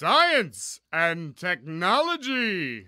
science and technology.